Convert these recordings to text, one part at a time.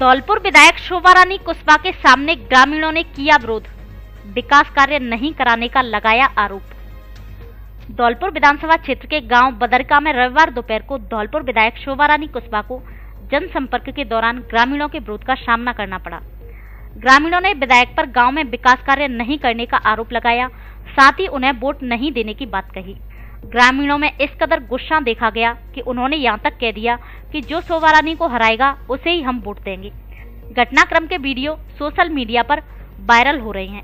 धौलपुर विधायक शोभारानी कुशवाहा के सामने ग्रामीणों ने किया विरोध, विकास कार्य नहीं कराने का लगाया आरोप। धौलपुर विधानसभा क्षेत्र के गांव बदरका में रविवार दोपहर को धौलपुर विधायक शोभारानी कुशवाहा को जनसंपर्क के दौरान ग्रामीणों के विरोध का सामना करना पड़ा। ग्रामीणों ने विधायक पर गांव में विकास कार्य नहीं करने का आरोप लगाया, साथ ही उन्हें वोट नहीं देने की बात कही। ग्रामीणों में इस कदर गुस्सा देखा गया कि उन्होंने यहां तक कह दिया कि जो शोभारानी को हराएगा उसे ही हम वोट देंगे। घटनाक्रम के वीडियो सोशल मीडिया पर वायरल हो रहे हैं।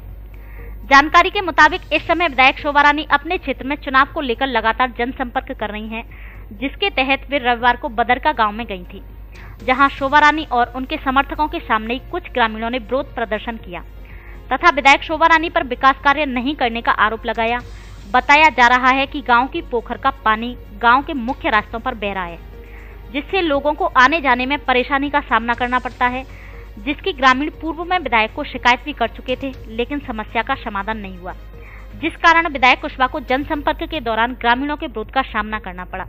जानकारी के मुताबिक इस समय विधायक शोभारानी अपने क्षेत्र में चुनाव को लेकर लगातार जनसंपर्क कर रही हैं, जिसके तहत वे रविवार को बदरका गांव में गई थी, जहां शोभारानी और उनके समर्थकों के सामने ही कुछ ग्रामीणों ने विरोध प्रदर्शन किया तथा विधायक शोभारानी पर विकास कार्य नहीं करने का आरोप लगाया। बताया जा रहा है कि गांव की पोखर का पानी गांव के मुख्य रास्तों पर बह रहा है, जिससे लोगों को आने जाने में परेशानी का सामना करना पड़ता है, जिसकी ग्रामीण पूर्व में विधायक को शिकायत भी कर चुके थे, लेकिन समस्या का समाधान नहीं हुआ, जिस कारण विधायक कुशवाहा को जनसंपर्क के दौरान ग्रामीणों के विरोध का सामना करना पड़ा।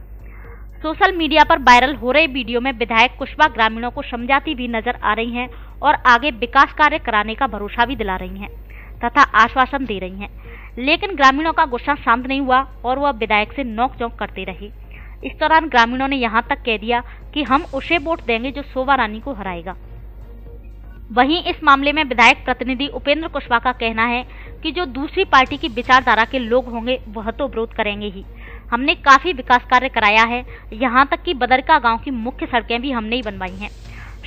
सोशल मीडिया पर वायरल हो रहे वीडियो में विधायक कुशवाहा ग्रामीणों को समझाती भी नजर आ रही हैं और आगे विकास कार्य कराने का भरोसा भी दिला रही हैं तथा आश्वासन दे रही हैं, लेकिन ग्रामीणों का गुस्सा शांत नहीं हुआ और वह विधायक से नोकझोंक करते रहे। इस दौरान ग्रामीणों ने यहां तक कह दिया कि हम उसे वोट देंगे जो शोभारानी को हराएगा। वहीं इस मामले में विधायक प्रतिनिधि उपेंद्र कुशवाहा का कहना है कि जो दूसरी पार्टी की विचारधारा के लोग होंगे वह तो विरोध करेंगे ही। हमने काफी विकास कार्य कराया है, यहाँ तक कि बदरका गांव की मुख्य सड़कें भी हमने ही बनवाई हैं।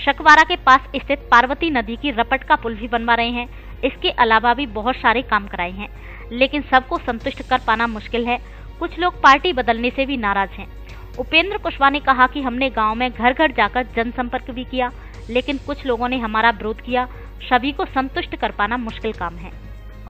शकवारा के पास स्थित पार्वती नदी की रपट का पुल भी बनवा रहे हैं। इसके अलावा भी बहुत सारे काम कराए हैं, लेकिन सबको संतुष्ट कर पाना मुश्किल है। कुछ लोग पार्टी बदलने से भी नाराज हैं। उपेंद्र कुशवाहा ने कहा कि हमने गांव में घर घर जाकर जनसंपर्क भी किया, लेकिन कुछ लोगों ने हमारा विरोध किया। सभी को संतुष्ट कर पाना मुश्किल काम है।